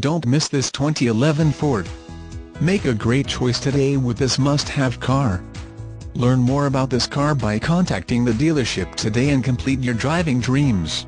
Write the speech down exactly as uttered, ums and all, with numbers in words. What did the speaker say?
Don't miss this twenty eleven Ford. Make a great choice today with this must-have car. Learn more about this car by contacting the dealership today and complete your driving dreams.